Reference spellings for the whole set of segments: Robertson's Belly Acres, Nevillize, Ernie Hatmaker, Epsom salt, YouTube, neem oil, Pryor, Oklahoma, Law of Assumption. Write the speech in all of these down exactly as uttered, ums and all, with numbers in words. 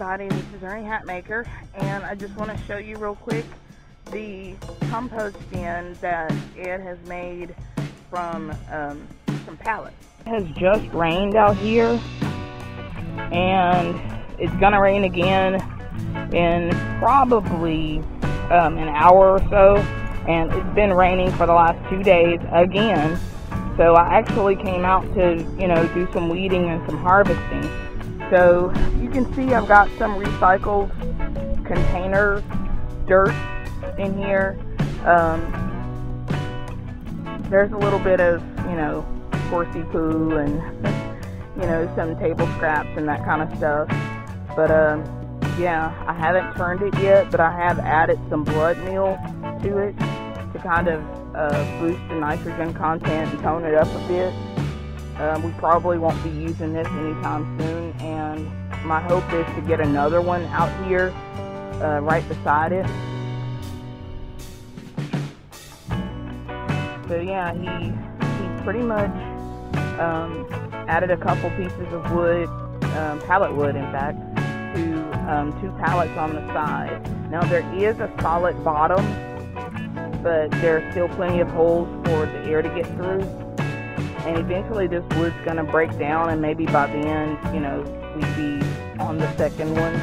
everybody, this is Ernie Hatmaker, and I just want to show you real quick the compost bin that Ed has made from um, some pallets. It has just rained out here, and it's gonna rain again in probably um, an hour or so, and it's been raining for the last two days again. So I actually came out to, you know, do some weeding and some harvesting. So you can see I've got some recycled container dirt in here. Um, there's a little bit of, you know, horsey poo and, you know, some table scraps and that kind of stuff. But um, yeah, I haven't turned it yet, but I have added some blood meal to it to kind of uh, boost the nitrogen content and tone it up a bit. Um, we probably won't be using this anytime soon, and my hope is to get another one out here uh, right beside it. So yeah, he, he pretty much um, added a couple pieces of wood, um, pallet wood in fact, to um, two pallets on the side. Now there is a solid bottom, but there are still plenty of holes for the air to get through. And eventually this wood's going to break down, and maybe by the end, you know, we'd be on the second one.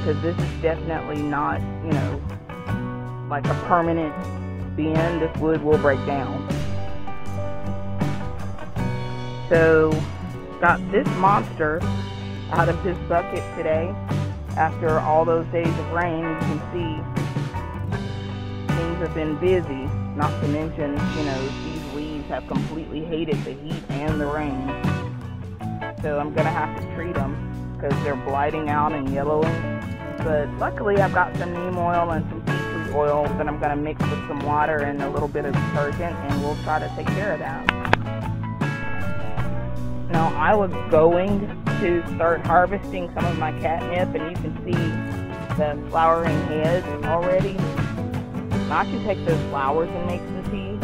Because this is definitely not, you know, like a permanent bin. This wood will break down. So, got this monster out of this bucket today. After all those days of rain, you can see things have been busy. Not to mention, you know, these weeds have completely hated the heat and the rain, so I'm gonna have to treat them because they're blighting out and yellowing. But luckily I've got some neem oil and some tea tree oil that I'm gonna mix with some water and a little bit of detergent, and we'll try to take care of that. Now I was going to start harvesting some of my catnip, and you can see the flowering heads already. Now I can take those flowers and make some tea,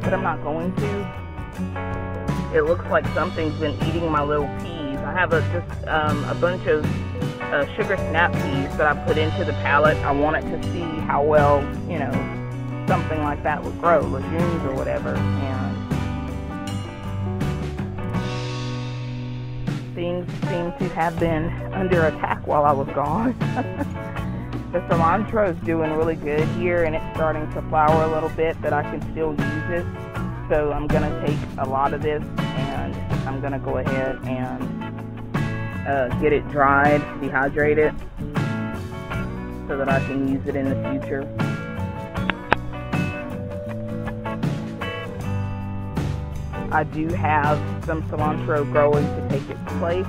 but I'm not going to. It looks like something's been eating my little peas. I have a, just um, a bunch of uh, sugar snap peas that I put into the pallet. I wanted to see how well, you know, something like that would grow, legumes or whatever. And things seem to have been under attack while I was gone. The cilantro is doing really good here, and it's starting to flower a little bit, but I can still use it. So I'm going to take a lot of this, and I'm going to go ahead and uh, get it dried, dehydrate it, so that I can use it in the future. I do have some cilantro growing to take its place.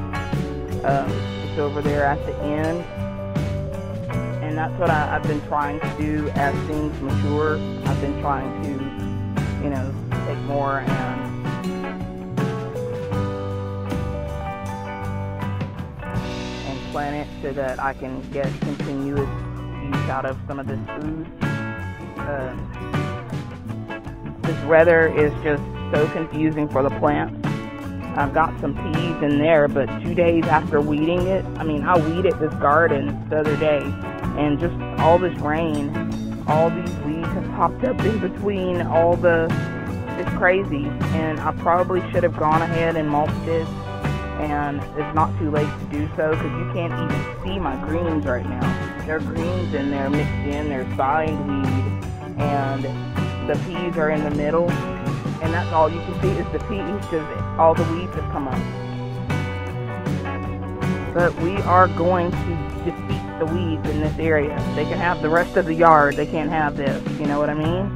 Um, it's over there at the end. And that's what I, I've been trying to do as things mature. I've been trying to, you know, take more and, and plant it so that I can get continuous use out of some of this food. Uh, this weather is just so confusing for the plants. I've got some peas in there, but two days after weeding it, I mean, I weeded this garden the other day, and just all this rain, all these weeds have popped up in between all the, it's crazy. And I probably should have gone ahead and mulched it, and it's not too late to do so, because you can't even see my greens right now. There are greens in there mixed in, there's bindweed, and the peas are in the middle, and that's all you can see is the peas, because all the weeds have come up. But we are going to defeat the weeds in this area. They can have the rest of the yard, they can't have this, you know what I mean?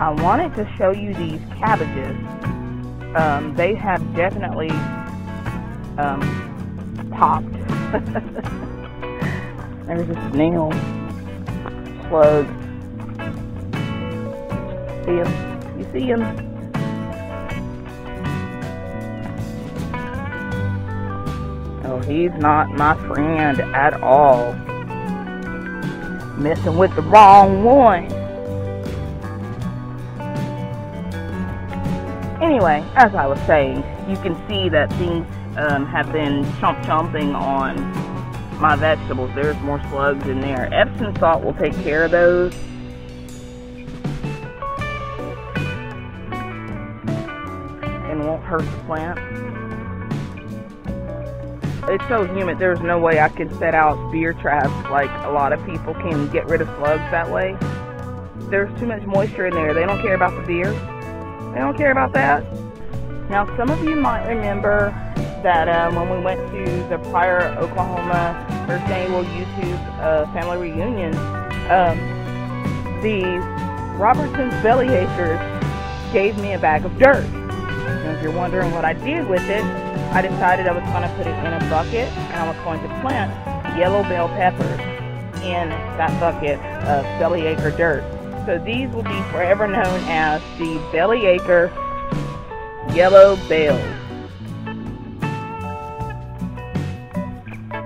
I wanted to show you these cabbages. Um, they have definitely um, popped. There's a snail. Slug. See him? You see him? He's not my friend at all. Messing with the wrong one. Anyway, as I was saying, you can see that things um, have been chomp chomping on my vegetables. There's more slugs in there. Epsom salt will take care of those. And won't hurt the plant. It's so humid, there's no way I can set out beer traps like a lot of people can get rid of slugs that way. There's too much moisture in there. They don't care about the beer. They don't care about that. Now, some of you might remember that um, when we went to the Pryor, Oklahoma First Annual YouTube uh, Family Reunion, um, the Robertson's Belly Acres gave me a bag of dirt. And if you're wondering what I did with it, I decided I was going to put it in a bucket and I was going to plant yellow bell peppers in that bucket of belly acre dirt. So these will be forever known as the belly acre yellow bells.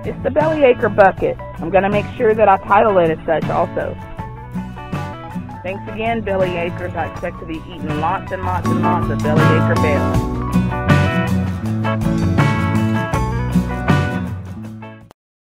It's the belly acre bucket. I'm going to make sure that I title it as such also. Thanks again, belly acres. I expect to be eating lots and lots and lots of belly acre bells.